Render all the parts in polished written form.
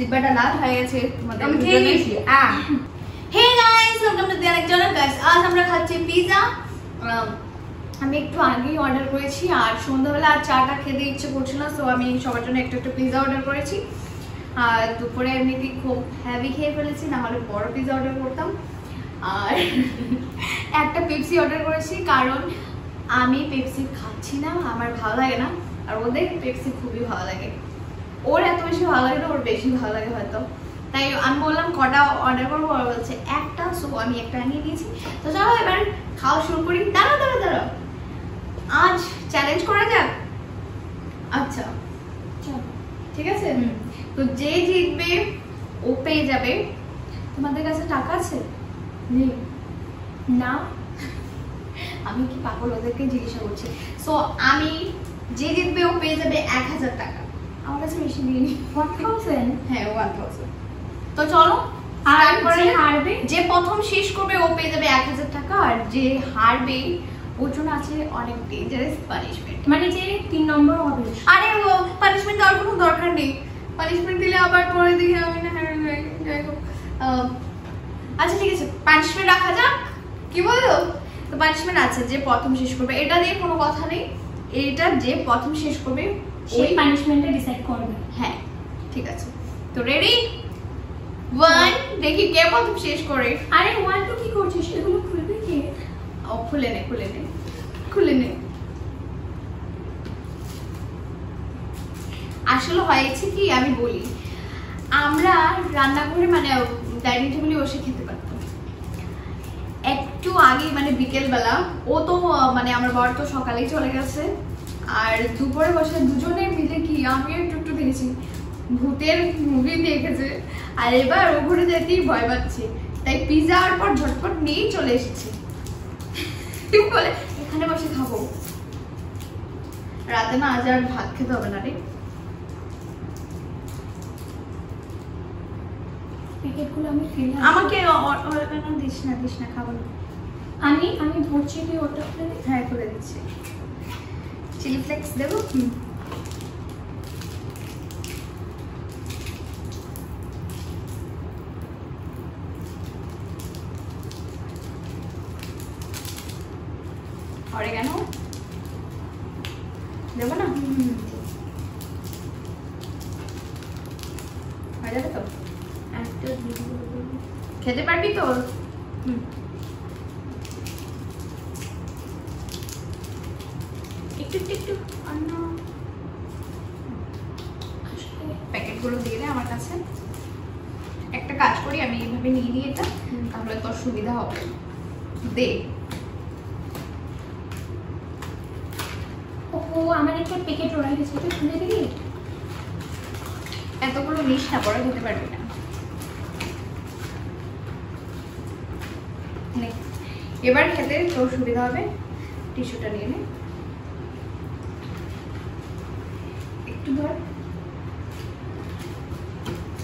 जिब्बाटा लाल হয়ে গেছে তোমাদের আমি খেয়ে নিয়েছি। Hey guys, welcome to the channel. Guys আজ আমরা খাচ্ছি পিজা। আমি একটু আগেই অর্ডার করেছি আর সন্ধ্যাবেলা আর চাটা খেতে ইচ্ছে করছিল না, সো আমি সবার জন্য একটা একটা পিজা অর্ডার করেছি। আর দুপুরে এমনিতে খুব হেভি খেয়ে ফেলেছি, না হলে বড় পিজা অর্ডার করতাম। আর একটা পেপসি অর্ডার করেছি কারণ আমি পেপসি খাচ্ছি না, আমার ভালো লাগে না, আর ওদের পেপসি খুবই ভালো লাগে। ওর এত বেশি ভালো লাগে না, ওর বেশি ভালো লাগে হয়তো, তাই আমি বললাম কটা অর্ডার করবো, ওরা বলছে একটা, সো আমি একটা নিয়ে নিয়েছি। তো চলো এবার খাওয়া শুরু করি। দাঁড়া দাঁড়া দাঁড়া, আজ চ্যালেঞ্জ করা যাক। আচ্ছা চলো, ঠিক আছে। তো যে জিতবে ও পেয়ে যাবে। তোমাদের কাছে টাকা আছে? নেই না, আমি কি পাগল? ওদেরকে জিজ্ঞাসা করছি। সো আমি যে জিতবে ও পেয়ে যাবে 1000 টাকা। আমার কাছে বেশি নেই, 1000। হ্যাঁ 1000। তো চলো, আর যে হারবে, যে প্রথম শেষ করবে ও পেয়ে যাবে 1000 টাকা। আর যে হারবে ওর জন্য আছে অনেক ডেঞ্জারাস পানিশমেন্ট, মানে যে 3 নম্বর হবে। আরে ও পানিশমেন্ট দেওয়ার কোনো দরকার নেই, পানিশমেন্ট দিলে আবার পরে দেখি আমি না হারে যাই হোক। আচ্ছা ঠিক আছে, পানিশমেন্ট রাখা যাক, কি বলো? তো পানিশমেন্ট আছে, যে প্রথম শেষ করবে, এটা দিয়ে কোনো কথা নেই, এটা যে প্রথম শেষ করবে ওই পানিশমেন্টটা ডিসাইড করবে। হ্যাঁ ঠিক আছে। তো রেডি? 1 দেখি কে প্রথম শেষ করে। আরে 1 তো কি করছিস, এগুলো খুলবে কি? ও খুলে নে, খুলে নে, খুলে নে। আসলে হয়েছে কি আমি বলি, আমরা রান্নাঘরে মানে ডাইনিং টেবিলে বসে খেতে পারতাম একটু আগে, মানে বিকেলবেলা। ও তো মানে আমার বর তো সকালেই চলে গেছে, আর দুপুরে বসে দুজনে মিলে কি আমিও একটু একটু দেখেছি, ভূতের মুভি দেখেছে। আর এবার ও ঘুরে যেতেই ভয় পাচ্ছে, তাই পিজা আর পর ঝটপট নিয়েই চলে এসেছি। তুমি বলে এখানে বসে খাবো, রাতে না আজ আর ভাত খেতে হবে না রে। আমাকে দিস না, দিস না, খাবো না। আমি ভরছি কি ওটা? হ্যাঁ করে দিচ্ছি। চিলি ফ্লেক্স দেবো? অরিগানো দেবো না? হয়ে যাবে তো? খেতে পারবি তো? প্যাকেটগুলো দিয়ে দে আমার কাছে। একটা কাজ করি, আমি এইভাবে নিয়ে নিই এটা, তাহলে তোর সুবিধা হবে। দে। ও আমার একটা প্যাকেট রয়ে গেছে, তুই খুলে দিবি? এতগুলো নিস না, পরে খেতে পারবি না। এবার খেতে তোর সুবিধা হবে। টিস্যুটা নিয়ে নে, একটু ধর।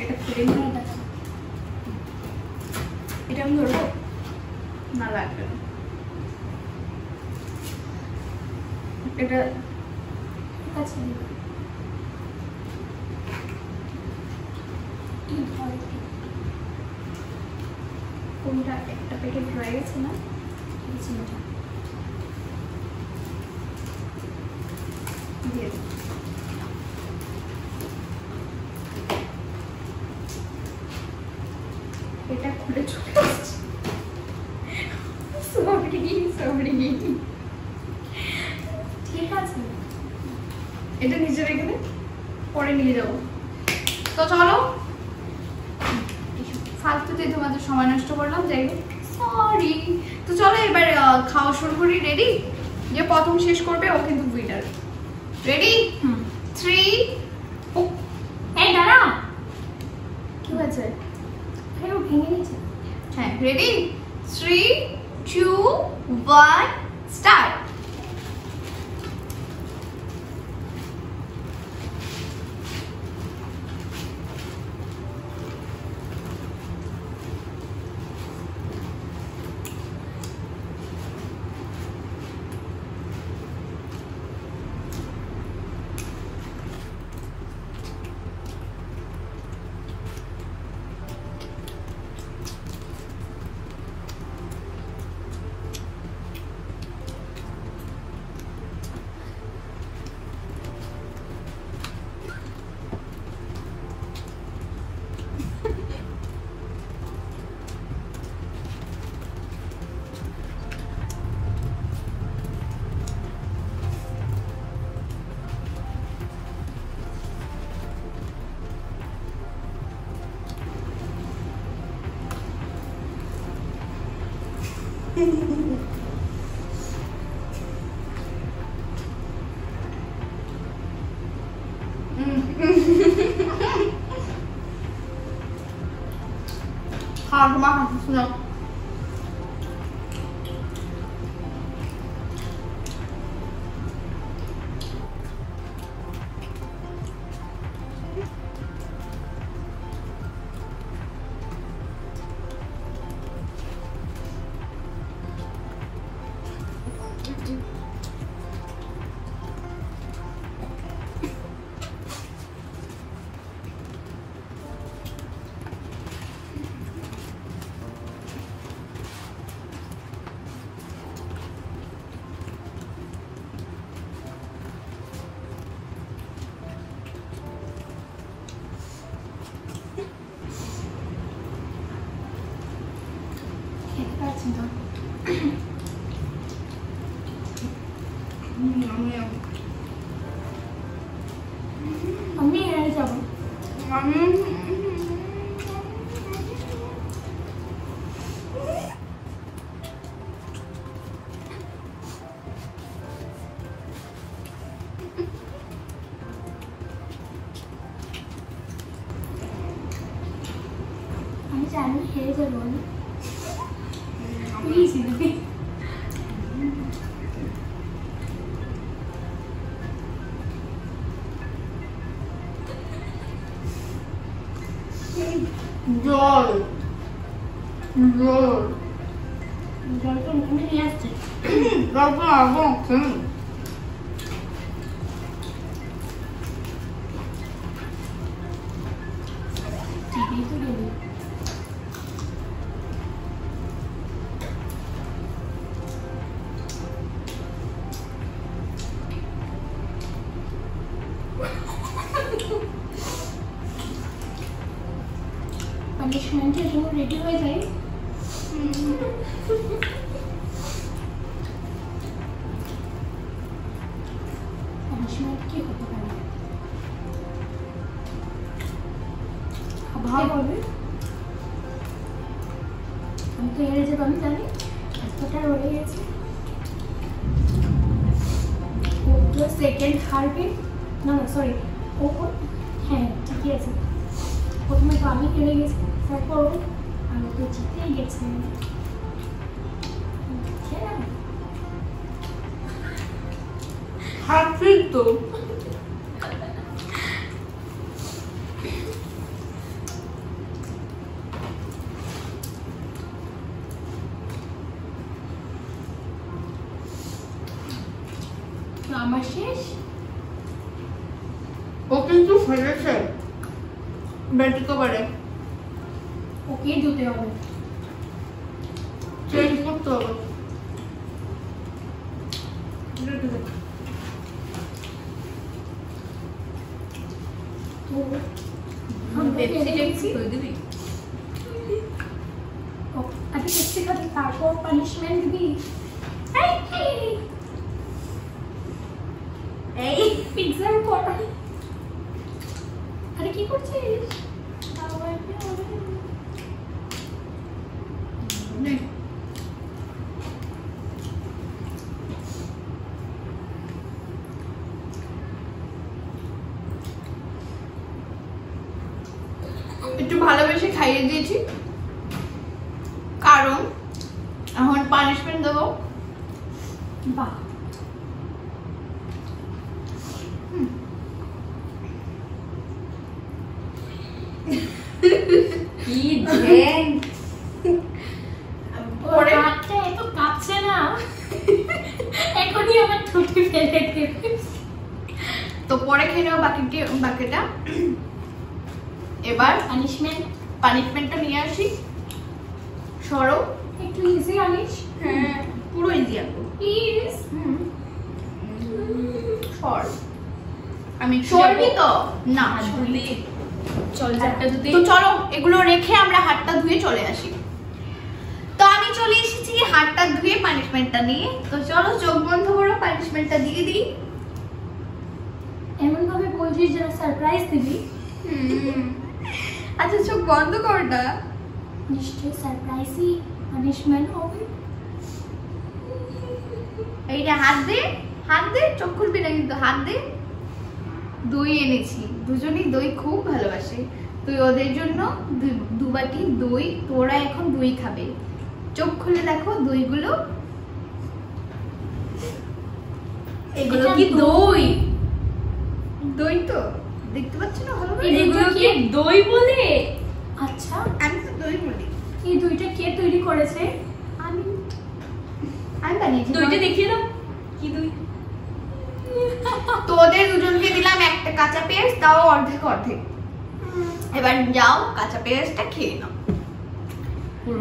এটা খুলে নিয়ে নে, এটা আমি ধরবো না, লাগবে না। এটা কাছে কোনটা? একটা প্যাকেট রয়ে গেছে না? এটা খুলে চলে আসছে। সবরি গিয়ে ঠিক আছে, এটা নিজে রেখে দে, পরে নিয়ে যাবো। তো চলো, ফালতুতে তোমাদের সময় নষ্ট করলাম, যাই হোক সরি। তো চলো এবার খাওয়া শুরু করি। রেডি? যে প্রথম শেষ করবে ও কিন্তু উইনার। রেডি? 3 এই দাঁড়া, আছে কেন ভেঙে নিচে। হ্যাঁ রেডি 3 2 1 স্টার্ট। No. रेडी हो जाए सेकेंड हार्पे ना ना सॉरी हाँ ठीक है प्रथम तो हमें हेरे गे तक तो जीते ही हाथ फिर तो शेष तो फैले से बैठी को बड़े ओके जूते वाले चेंज करते हो तो हम पेप्सी लेके दे दी ओ अभी पेप्सी का ताको पनिशमेंट भी ए पिज़्ज़ा कोटा अरे की करছিস बाबा पे একটু ভালোবেসে খাইয়ে দিয়েছি কারণ এখন পানিশমেন্ট দেব। বাহ কি জ্যাং পড়ে হাতে এত কাঁপছে না এখনি আমার ঠুটি ফেলে দিবে তো পড়ে খেয়ে নাও বাকিটা এবার পানিশমেন্টটা নিয়ে আসি সরো একটু ইজি আনিস হ্যাঁ পুরো ইজি আপু প্লিজ সর আমি সরবি তো না সরলি চল হাতটা ধুতে তো চলো এগুলো রেখে আমরা হাতটা ধুয়ে চলে আসি। তো আমি চলে এসেছি হাতটা ধুয়ে পানিশমেন্টটা নিয়ে। তো চলো চোখ বন্ধ করে পানিশমেন্টটা দিয়ে দিই এমন ভাবে বলছিস যেন সারপ্রাইজ দিবি। আচ্ছা চোখ বন্ধ কর না নিশ্চয় সারপ্রাইজই পানিশমেন্ট হবে। এইটা হাত দে চোখ খুলবি না কিন্তু হাত দে। দই এনেছি দুজনেই দই খুব ভালোবাসে তুই ওদের জন্য দুবাটি দই তোরা এখন দই খাবে। চোখ খুলে দেখো দইগুলো এগুলো কি দই দই তো দেখতে পাচ্ছ না ভালো করে এগুলো কি দই বলে। আচ্ছা আমি তো দই বলি। এই দইটা কে তৈরি করেছে? আমি বানিয়েছি। দইটা দেখিয়ে দাও কি দই। তো ওদের দুজনকে দিলাম একটা কাঁচা পেঁয়াজ তাও অর্ধেক এবার যাও কাঁচা পেঁয়াজটা খেয়ে নাও।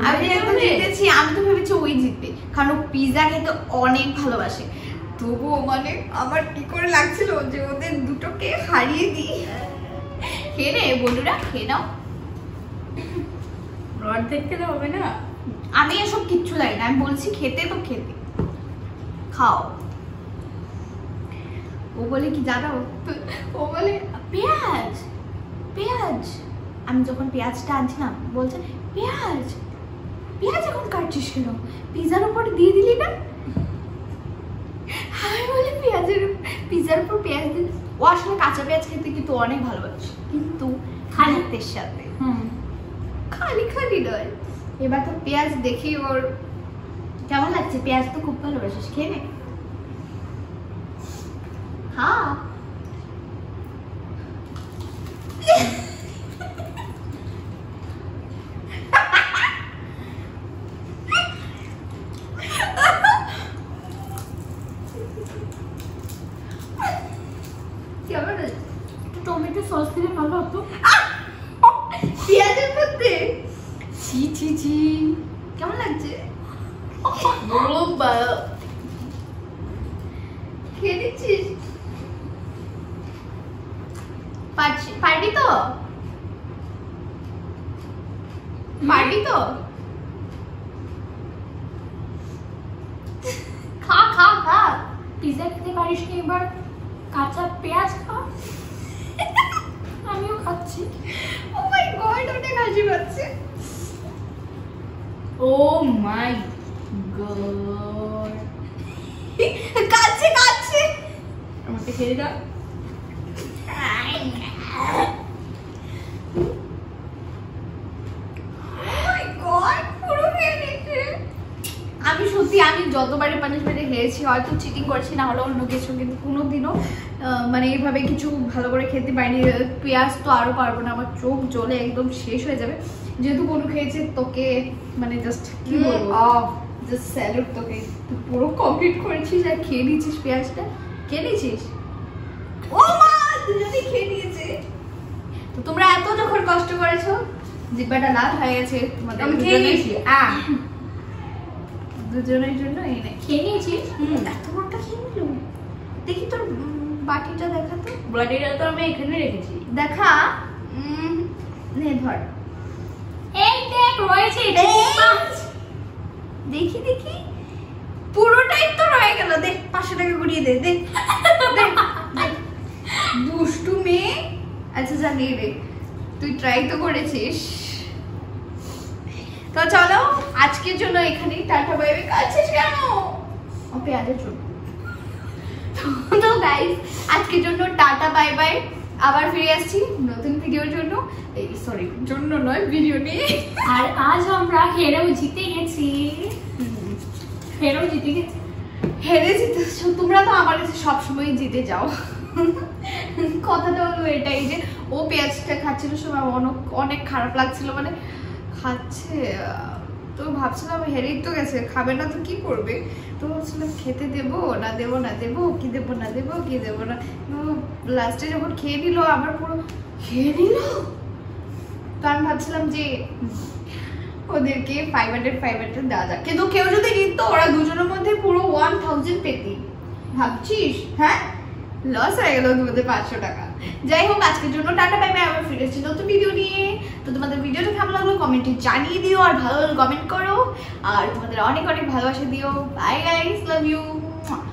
আমি এখন জিতেছি আমি তো ভেবেছি ওই জিতবে কারণ পিজা খেতে অনেক ভালোবাসে তবুও মানে আমার কি করে লাগছিল যে ওদের দুটোকে হারিয়ে দিই। খেয়ে নে বন্ধুরা খেয়ে নাও অর্ধেক খেলে হবে না আমি এসব কিচ্ছু জানি না আমি বলছি খেতে তো খেতে খাও। ও বলে কি জানো ও বলে পেঁয়াজ আমি যখন পেঁয়াজটা আনছিলাম বলছে পেঁয়াজ এখন কাটছিস কেন পিজার উপর দিয়ে দিলি না। আমি বলি পিজার উপর পেঁয়াজ দিল ও আসলে কাঁচা পেঁয়াজ খেতে কিন্তু অনেক ভালোবাসে কিন্তু খালিতের সাথে খালি নয়। এবার তো পেঁয়াজ দেখি ওর কেমন লাগছে পেঁয়াজ তো খুব ভালোবাসিস খেয়ে নে। হ্যাঁ টমেটো সস দিলে ভালো হতো পেঁয়াজের মধ্যে কেমন লাগছে খেয়ে দিচ্ছিস পারবি তো খা পিজা খেতে পারিস নি এবার কাঁচা পেঁয়াজ খা আমিও খাচ্ছি। ও মাই গড ওটা খাসি পাচ্ছে ও মাই গড কাছে আমাকে খেয়ে দাও। আমি সত্যি আমি যতবারে পানিশমেন্টে খেয়েছি হয়তো চিটিং করছি না হলে অন্য কিছু কিন্তু কোনোদিনও মানে এইভাবে কিছু ভালো করে খেতে পারিনি। পেঁয়াজ তো আরও পারবো না আমার চোখ জ্বলে একদম শেষ হয়ে যাবে যেহেতু কোনো খেয়েছে তোকে মানে জাস্ট কি বলবো জাস্ট স্যালুট তোকে তুই পুরো কমপ্লিট করেছিস আর খেয়ে নিয়েছিস পেঁয়াজটা খেয়ে নিয়েছিস ও মা দুজনেই খেয়ে নিয়েছে। তো তোমরা এত যখন কষ্ট করেছো জিব্বাটা লাল হয়ে গেছে তোমাদের আমি খেয়ে নিয়েছি দুজনের জন্য এনে খেয়ে নিয়েছিস তোমারটা খেয়ে নিল দেখি তোর বাটিটা দেখা তো বাটিটা তো আমি এখানে রেখেছি দেখা নে ধর এই দেখ রয়েছে দেখি পুরোটাই তো রয়ে গেল দেখ 500 টাকা ঘুরিয়ে দে দেখ দুষ্টু মেয়ে। আচ্ছা জানি রে তুই ট্রাই তো করেছিস। তো চলো আজকের জন্য এখানেই টাটা বাই বাই করছিস কেন ওকে আজকের জন্য টাটা বাই বাই আবার ফিরে আসছি নতুন ভিডিওর জন্য। এই সরি জন্য নয়, ভিডিও নিয়ে। আর আজ আমরা হেরেও জিতে গেছি। হেরেও জিতে গেছি, হেরে জিতেছ তোমরা। তো আমার কাছে সবসময় জিতে যাও। কথাটা হলো এটাই যে ও পেঁয়াজটা খাচ্ছিল সময় অনেক খারাপ লাগছিল, মানে খাচ্ছে তো ভাবছিলাম হেরেই তো গেছে, খাবে না তো কি করবে। তো ভাবছিলাম খেতে দেবো না দেবো, না দেবো কি দেবো, না দেবো কি দেবো না। লাস্টে যখন খেয়ে দিল, আবার পুরো খেয়ে নিল। তো আমি ভাবছিলাম যে ওদেরকে 500 দেওয়া যাক, কিন্তু কেউ যদি নিত ওরা দুজনের মধ্যে পুরো 1000 পেতি। ভাবছিস হ্যাঁ লস হয়ে গেল তোমাদের 500 টাকা। যাই হোক, আজকের জন্য টাটা, বাই বাই। আবার ফিরে এসেছি নতুন ভিডিও নিয়ে। তো তোমাদের ভিডিওটা ভালো লাগলো কমেন্টে জানিয়ে দিও, আর ভালো লাগলে কমেন্ট করো, আর তোমাদের অনেক অনেক ভালোবাসা দিও। Bye guys, love you.